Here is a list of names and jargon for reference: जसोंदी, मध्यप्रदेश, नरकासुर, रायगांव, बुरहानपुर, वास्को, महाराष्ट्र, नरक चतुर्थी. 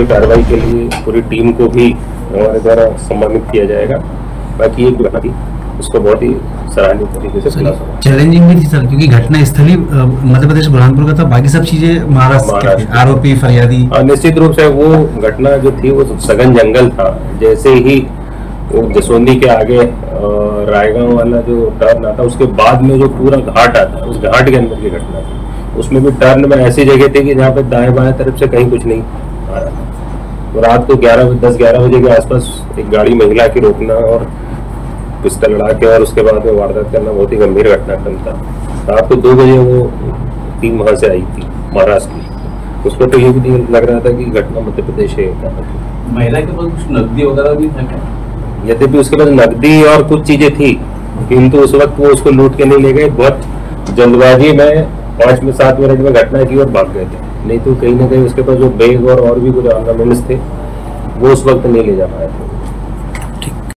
पूरी कार्रवाई के लिए पूरी टीम को भी हमारे द्वारा सम्मानित किया जाएगा। बाकी एक घटना थी उसको बहुत ही सराहनीय तरीके से चैलेंजिंग भी थी सर, क्योंकि घटना स्थलीय मध्यप्रदेश बुरहानपुर का था, बाकी सब चीजें महाराष्ट्र के आरोपी फरियादी। निश्चित रूप से वो घटना जो थी वो सघन जंगल था, जैसे ही वो जसोंदी के आगे रायगांव वाला जो टर्न आता उसके बाद में जो पूरा घाट आता है उस घाट के अंदर की घटना थी। उसमें भी टर्न में ऐसी जगह थी कि जहाँ पे दाएं बाएं तरफ से कहीं कुछ नहीं आ रहा था। तो रात को 10-11 बजे के आसपास एक गाड़ी महिला की रोकना और पिस्टल लड़ा के और उसके बाद में वारदात करना बहुत ही गंभीर घटनाक्रम था। रात को 2 बजे वो टीम वहाँ से आई थी महाराष्ट्र की, उसको तो ये भी लग रहा था कि घटना मध्य प्रदेश है। महिला के पास कुछ नकदी वगैरह भी था क्या? यद्यपि उसके पास नकदी और कुछ चीजें थी, किंतु उस वक्त वो उसको लूट के नहीं ले गए। बहुत जल्दबाजी में 5-7 मिनट में घटना की और भाग गए थे, नहीं तो कहीं ना कहीं उसके पास जो बैग और भी कुछ ऑर्नामेंट्स थे वो उस वक्त नहीं ले जा पाए थे।